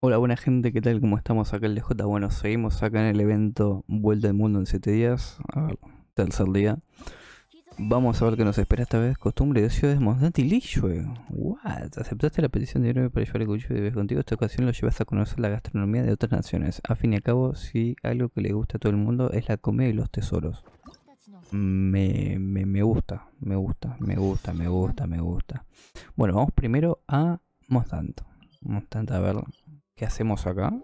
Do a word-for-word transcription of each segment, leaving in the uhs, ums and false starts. Hola buena gente, ¿qué tal? ¿Cómo estamos? Acá el D J, bueno, seguimos acá en el evento Vuelta al Mundo en siete días, a ver, tercer día. Vamos a ver qué nos espera esta vez. Costumbre de ciudades, Mondstadt y Liyue. What? Aceptaste la petición de Héroe para llevar el cuchillo de vez contigo. Esta ocasión lo llevas a conocer la gastronomía de otras naciones. A fin y al cabo, sí, algo que le gusta a todo el mundo es la comida y los tesoros. Me, me, me gusta, me gusta, me gusta, me gusta, me gusta. Bueno, vamos primero a Mondstadt. Mondstadt, a ver... ¿Qué hacemos acá?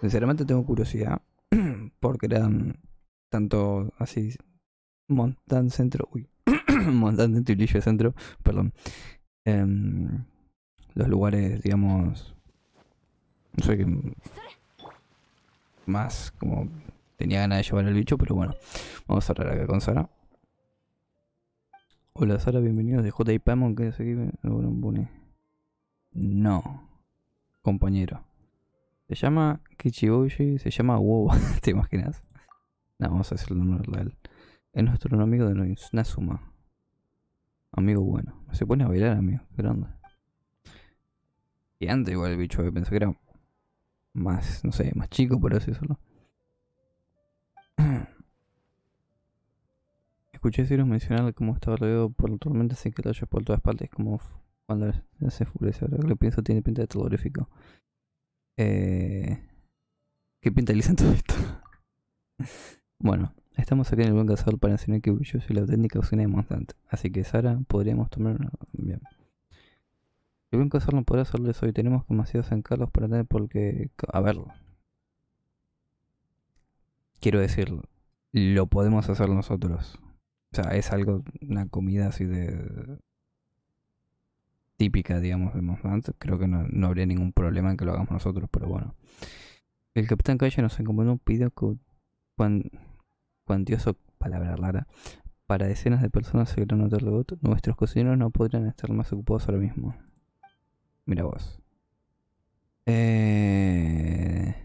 Sinceramente tengo curiosidad. Porque eran tanto así. Mondstadt Centro. Uy. Mondstadt Centro y Liyue Centro. Perdón. Eh, los lugares, digamos. No sé qué. Más como. Tenía ganas de llevar el bicho, pero bueno. Vamos a hablar acá con Sara. Hola Sara, bienvenidos de J-Pamon. ¿Qué es aquí? No. Compañero. Se llama Kichiboushi, se llama Wobo, ¿te imaginas? No, vamos a hacer el nombre real. Es nuestro amigo de Nasuma. Amigo bueno. Se pone a bailar, amigo. Qué grande. Y antes igual el bicho, pensé que era más, no sé, más chico, por así decirlo. Escuché deciros mencionar cómo estaba rodeado por la tormenta, así que rayos por todas partes, como... Cuando se enfurece, ahora que lo pienso, tiene pinta de terrorífico. Eh, ¿Qué pinta lisan todo esto? Bueno, estamos aquí en el Buen Casal para enseñar que yo soy la auténtica cocina de Mondstadt. Así que, Sara, podríamos tomar una. Bien. El Buen Casal no podrá hacerles hoy. Tenemos demasiados encargos para tener porque. A verlo. Quiero decir, lo podemos hacer nosotros. O sea, es algo, una comida así de. Típica, digamos, de Mondstadt. Creo que no, no habría ningún problema en que lo hagamos nosotros, pero bueno. El Capitán Calle nos encomendó un pedido cuan, cuantioso, palabra rara, para decenas de personas en el gran hotel de Wobo. Nuestros cocineros no podrían estar más ocupados ahora mismo. Mira vos. Eh...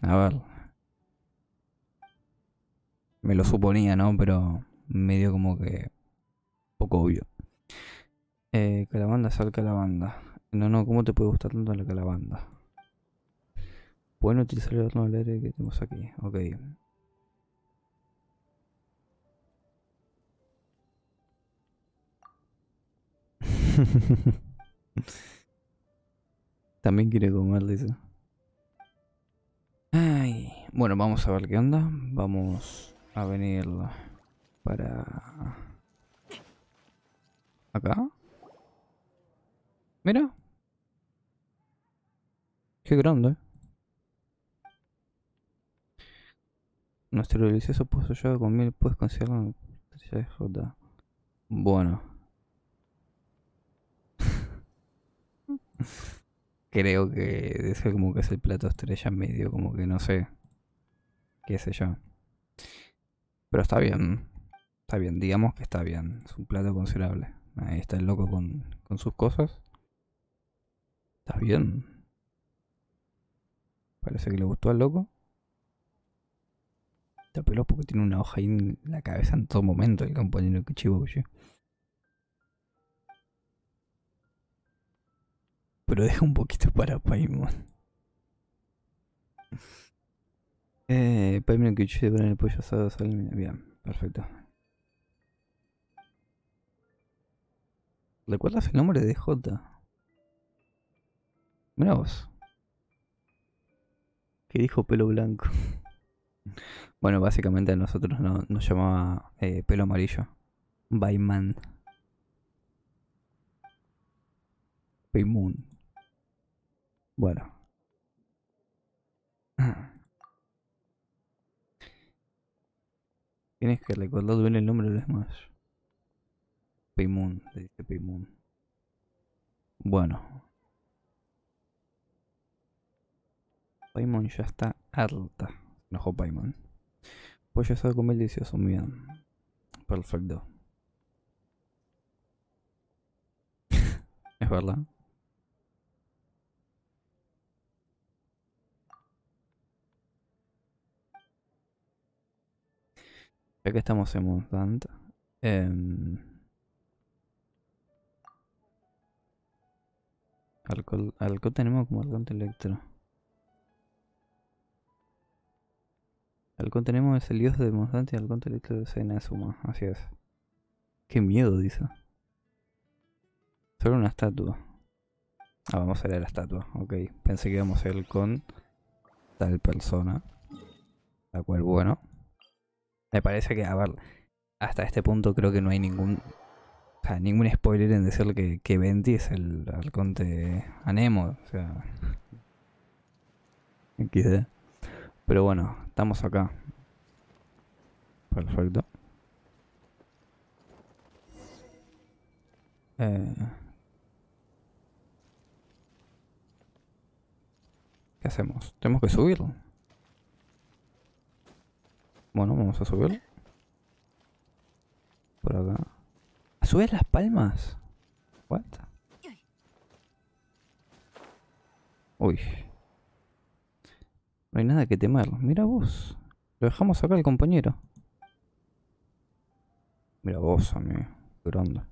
A ver. Me lo suponía, ¿no? Pero medio como que... Poco obvio. Eh, calabanda, sal calabanda. No, no, ¿cómo te puede gustar tanto la calabanda? Pueden utilizar el horno del aire que tenemos aquí. Ok. También quiere comer, dice. Ay. Bueno, vamos a ver qué onda. Vamos a venir para... Acá. Mira. Qué grande. Nuestro delicioso pozo llevado con miel, puedes considerarlo en de J. Bueno. Creo que es como que es el plato estrella medio, como que no sé. Qué sé yo. Pero está bien. Está bien, digamos que está bien. Es un plato considerable. Ahí está el loco con, con sus cosas. Está bien. Parece que le gustó al loco. Está pelado porque tiene una hoja ahí en la cabeza en todo momento el compañero Kichiboushi. Pero deja un poquito para Paimon. eh, Paimon que Kichiboushi ponen el pollo asado. Bien, perfecto. ¿Recuerdas el nombre de J? Mirá vos. ¿Qué dijo pelo blanco? Bueno, básicamente a nosotros no, nos llamaba eh, pelo amarillo. Paimon. Paimon. Bueno. Tienes que recordar bien el nombre de Smash. Paimon, le dice Paimon. Bueno. Paimon ya está harta. Se enojó Paimon. Pues ya sabe comer delicioso, muy bien. Perfecto. Es verdad. Ya que estamos en Mondstadt. Eh... Alcohol, alcohol tenemos como halcón electro. Halcón tenemos es el dios de Mondstadt y halcón electro de Sena Suma, así es. Qué miedo, dice. Solo una estatua. Ah, vamos a ir a la estatua, ok. Pensé que íbamos a ir con tal persona. La cual, bueno. Me parece que, a ver, hasta este punto creo que no hay ningún... O sea, ningún spoiler en decirle que, que Venti es el arconte Anemo, o sea... equis de. Pero bueno, estamos acá. Perfecto. Eh... ¿Qué hacemos? ¿Tenemos que subirlo? Bueno, vamos a subirlo. Por acá. ¿Subes las palmas? ¿What? Uy. No hay nada que temer. Mira vos. Lo dejamos acá al compañero. Mira vos, amigo. Durando.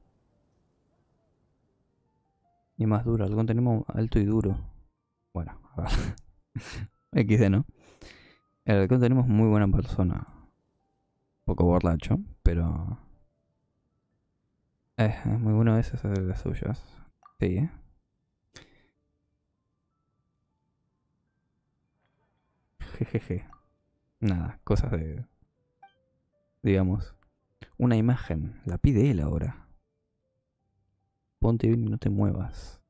Y más duro. Algo tenemos alto y duro. Bueno, a ver. equis de, ¿no? El halcón tenemos muy buena persona. Un poco borracho, pero... Eh, es muy bueno ese hacer las suyas. Sí, eh. Jejeje. Nada, cosas de... Digamos. Una imagen. La pide él ahora. Ponte bien y no te muevas.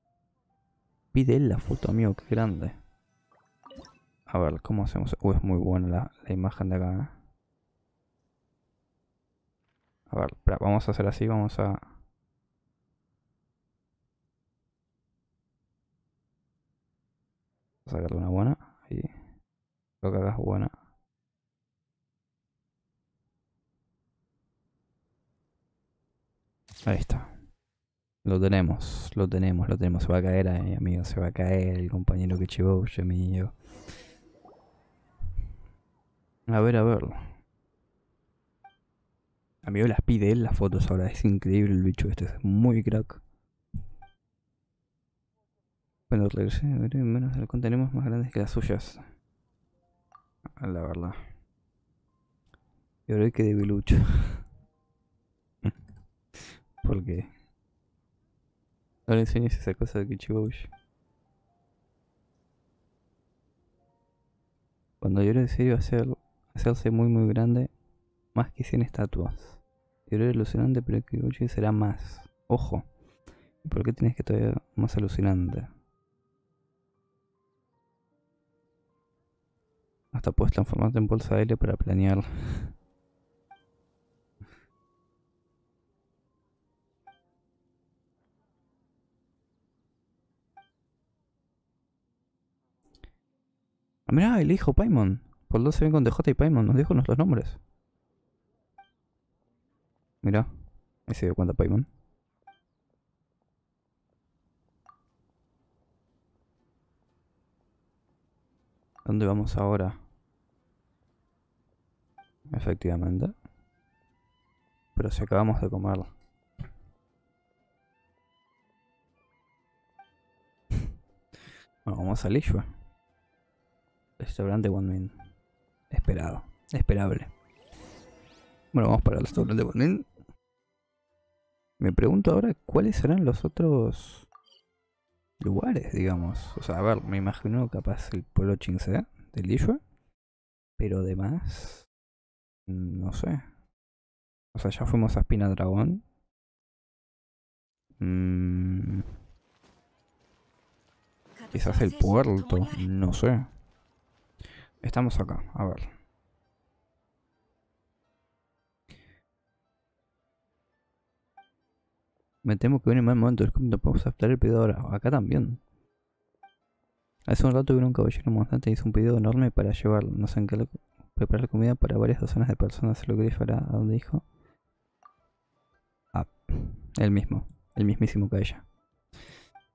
Pide él la foto, amigo. Qué grande. A ver, ¿cómo hacemos? Uh, es muy buena la, la imagen de acá. A ver, espera, vamos a hacer así, vamos a... Vamos a sacarle una buena. Ahí. Creo que acá es buena. Ahí está. Lo tenemos, lo tenemos, lo tenemos. Se va a caer ahí, amigo, se va a caer el compañero Kichiboushi, amigo. A ver, a ver. Amigo, las pide él las fotos ahora. Es increíble el bicho este. Es muy crack. Bueno, regresé. Menos del contenemos más grandes que las suyas. La verdad. Y ahora hay que debilucho. ¿Por qué? No le enseñes esa cosa de Kichiboushi. Cuando yo le decido hacer, hacerse muy muy grande, más que cien estatuas. Héroe alucinante, pero Kichiboushi será más. Ojo. ¿Por qué tienes que todavía más alucinante? Hasta puedes transformarte en bolsa de aire para planear. Ah, mirá, el hijo Paimon. Por dos se ven con D J y Paimon. Nos dijo nuestros nombres. Mirá. Ahí se dio cuenta Paimon. ¿Dónde vamos ahora? Efectivamente. Pero si acabamos de comerlo. Bueno, vamos a Liyue. Restaurante Wanmin. Esperado. Esperable. Bueno, vamos para el restaurante Wanmin. Me pregunto ahora cuáles serán los otros lugares, digamos. O sea, a ver, me imagino capaz el pueblo Chingse de Liyue. Pero además... No sé. O sea, ya fuimos a Espina Dragón. Mm. Quizás el puerto. No sé. Estamos acá, a ver. Me temo que viene mal momento, es que no podemos aceptar el pedido ahora. Acá también. Hace un rato vino un caballero Mondstadt y hizo un pedido enorme para llevarlo. No sé en qué lo... preparar la comida para varias docenas de personas. Lo que le llevará a donde dijo. Ah, el mismo. El mismísimo que ella.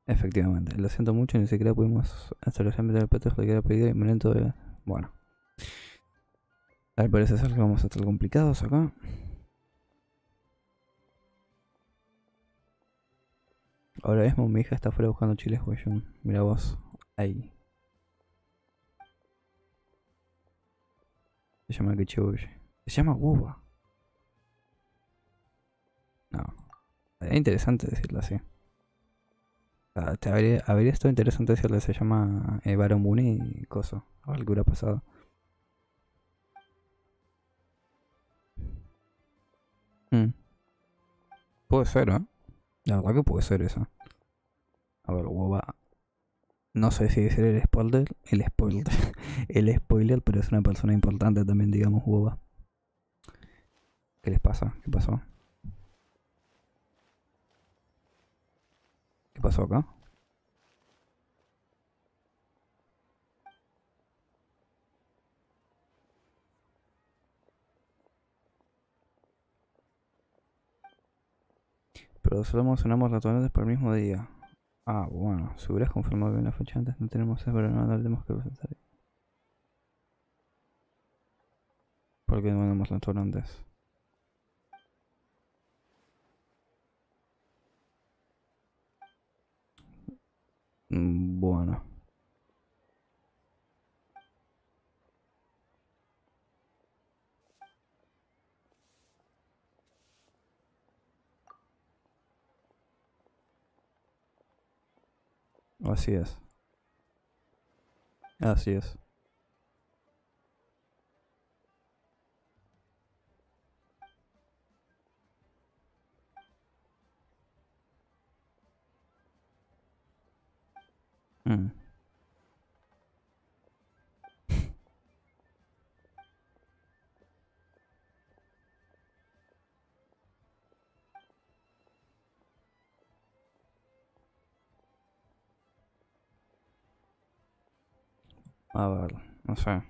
Efectivamente, lo siento mucho, ni siquiera pudimos establecer el plato de lo que era pedido y me lento de... Bueno. Al parecer que vamos a estar complicados acá. Ahora mismo mi hija está fuera buscando chiles, güeyón. Mira vos. Ahí. Se llama Kichiboushi. Se llama Uva. No. Es interesante decirlo así. Ah, te habría, habría estado interesante decirle, se llama eh, Baron Muni y coso. Algo hubiera pasado. Mm. Puede ser, ¿eh? La verdad que puede ser eso. A ver, Woba. No sé si decir el spoiler. El spoiler. El spoiler, pero es una persona importante también, digamos, Woba. ¿Qué les pasa? ¿Qué pasó? ¿Qué pasó acá? Pero solo mencionamos ratones por el mismo día. Ah, bueno, si hubieras confirmado bien la fecha antes, no tenemos eso, pero no tenemos que presentar. ¿Por qué no mandamos restaurantes? Bueno. Así es. Así es. Mm. A ver, no sé.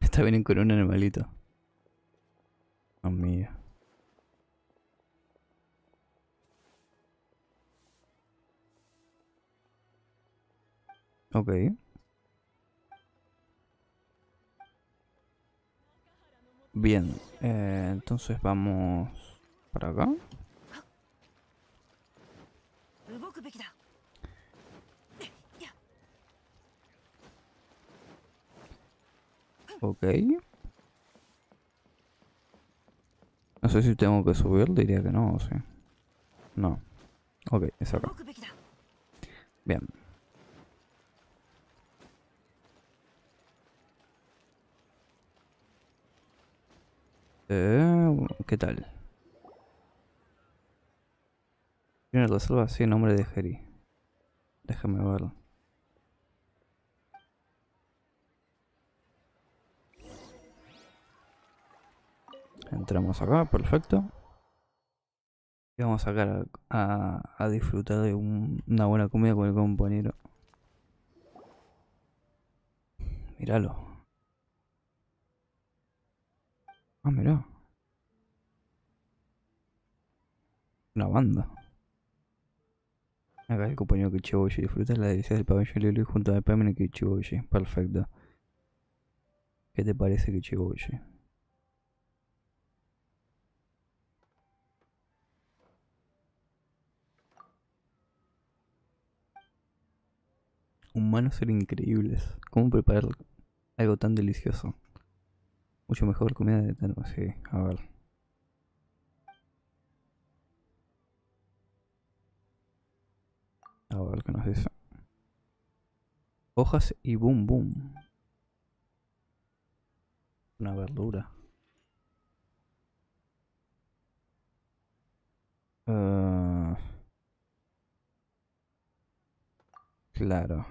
Está bien con un animalito. Amigo. Ok. Bien, eh, entonces vamos para acá. Ok. No sé si tengo que subir, diría que no, o sí. No. Ok, es acá. Bien. Eh, ¿qué tal? Tiene reserva, sí, nombre de Jerry. Déjame verlo. Entramos acá, perfecto. Y vamos a sacar a, a disfrutar de un, una buena comida con el compañero. Míralo. Ah, mirá. Una banda. Acá el compañero Kichiboushi. Disfruta la delicia del pabellón Liyue junto al Paimon y Kichiboushi. Perfecto. ¿Qué te parece Kichiboushi? Humanos eran increíbles. ¿Cómo preparar algo tan delicioso? Mucho mejor comida de Tano, sí, a ver. A ver qué nos dice. Hojas y boom boom. Una verdura. Uh, claro.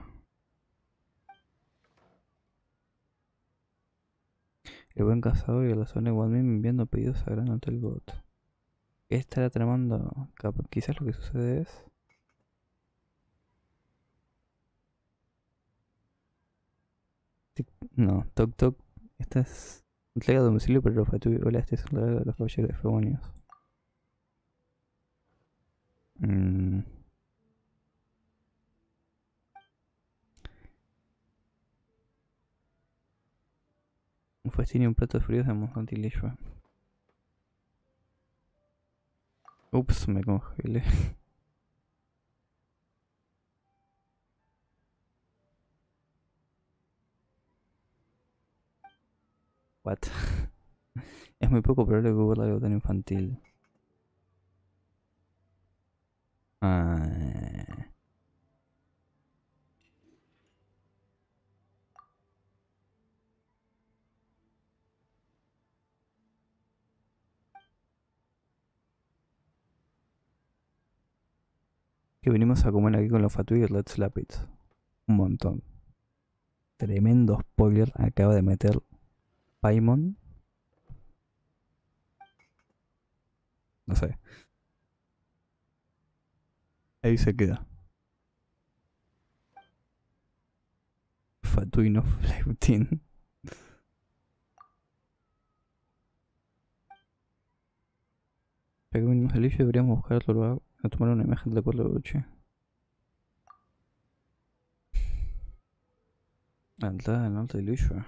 El Buen Casal y a la zona de Wanmin enviando pedidos a Gran Hotel Got. ¿Qué estará tramando? Quizás lo que sucede es... No, toc toc. Esta es entrega a domicilio para los Fatui. Hola, este es un regalo de los caballeros de Febonios. Mm. Un festín y un plato de fríos de Mondstadt y Liyue. Ups, me congelé. What? Es muy poco probable que ocurra algo tan infantil. Ah. Que venimos a comer aquí con los Fatui y Let's Slap It. Un montón. Tremendo spoiler acaba de meter Paimon. No sé. Ahí se queda. Fatui no flautín. Ya que venimos al Liyue deberíamos buscar otro lugar a tomar una imagen de la cuerda de noche. La entrada del norte de Liyue.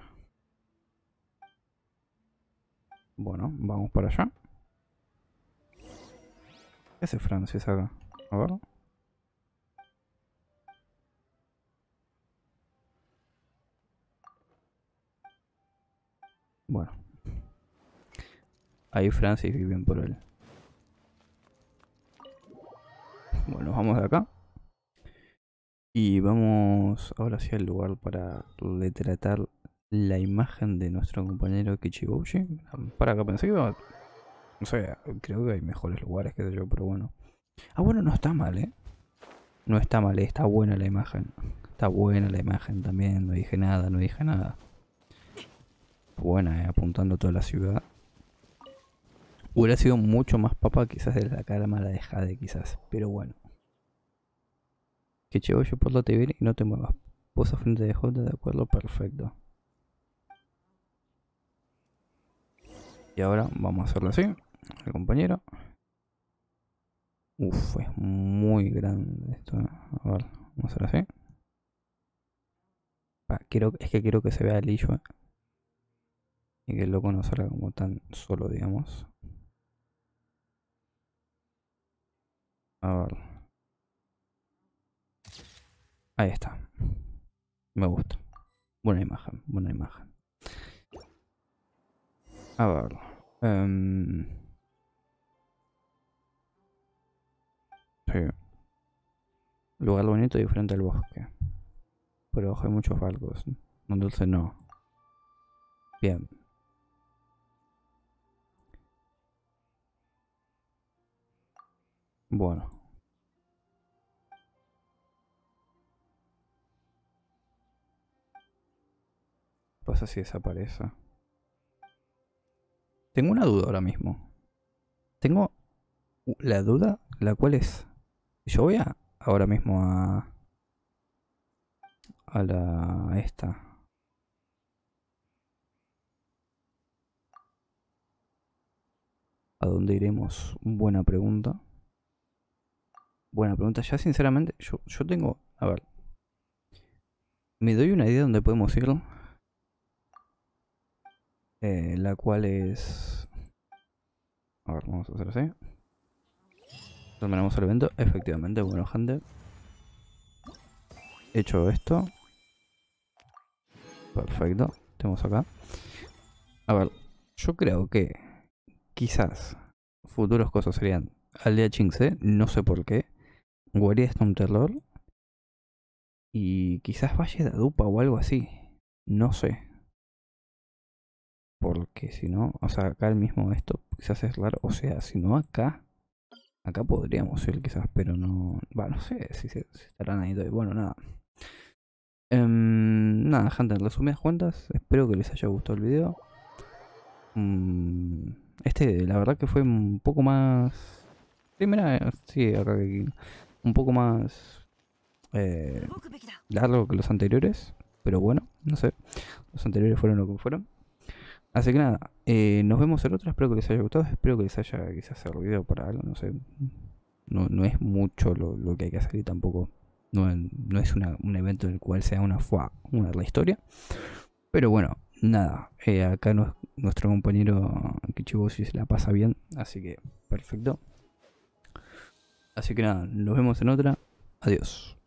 Bueno, vamos para allá. ¿Qué hace Francis acá? A ver. Bueno. Ahí Francis vive bien por él. Bueno, vamos de acá. Y vamos ahora sí al lugar para retratar la imagen de nuestro compañero Kichiboushi. Para acá pensé que iba a... O sea, creo que hay mejores lugares que yo, pero bueno. Ah, bueno, no está mal, ¿eh? No está mal, está buena la imagen. Está buena la imagen también, no dije nada, no dije nada. Buena, ¿eh? Apuntando toda la ciudad. Hubiera sido mucho más papa quizás de la cámara de Jade, quizás, pero bueno. Que llevo yo por la T V y no te muevas. Posa frente de Jota, de acuerdo, perfecto. Y ahora vamos a hacerlo así, el compañero. Uff, es muy grande esto. A ver, vamos a hacerlo así. Ah, quiero, es que quiero que se vea el Liyue. Y que el loco no salga como tan solo, digamos. A ver. Ahí está. Me gusta. Buena imagen, buena imagen. A ver. Um... Sí. Lugar bonito y frente al bosque. Por abajo hay muchos barcos. Entonces no. Bien. Bueno. ¿Qué pasa si desaparece? Tengo una duda ahora mismo. Tengo la duda, la cual es... Yo voy a ahora mismo a... A la... A esta. ¿A dónde iremos? Buena pregunta. Buena pregunta. Ya sinceramente, yo, yo tengo... A ver. Me doy una idea de dónde podemos ir. Eh, la cual es... A ver, vamos a hacer así. Terminamos el evento. Efectivamente, bueno gente. Hecho esto. Perfecto. Tenemos acá. A ver, yo creo que... Quizás futuros cosas serían... Aldea chingse, no sé por qué. Guardia de Stone Terror. Y quizás Valle de Adupa o algo así. No sé. Porque si no, o sea, acá el mismo esto quizás es raro. O sea, si no acá, acá podríamos ir quizás, pero no... Va, no sé si, si estarán ahí todavía. Bueno, nada. Um, nada, gente, en resumidas cuentas, espero que les haya gustado el video. Um, este, la verdad que fue un poco más... Sí, mira, sí, acá aquí. Un poco más eh, largo que los anteriores. Pero bueno, no sé. Los anteriores fueron lo que fueron. Así que nada, eh, nos vemos en otra, espero que les haya gustado, espero que les haya quizás servido para algo, no sé, no, no es mucho lo, lo que hay que hacer y tampoco no, no es una, un evento en el cual sea una fua, una la historia. Pero bueno, nada, eh, acá nos, nuestro compañero Kichiboushi se la pasa bien, así que perfecto. Así que nada, nos vemos en otra. Adiós.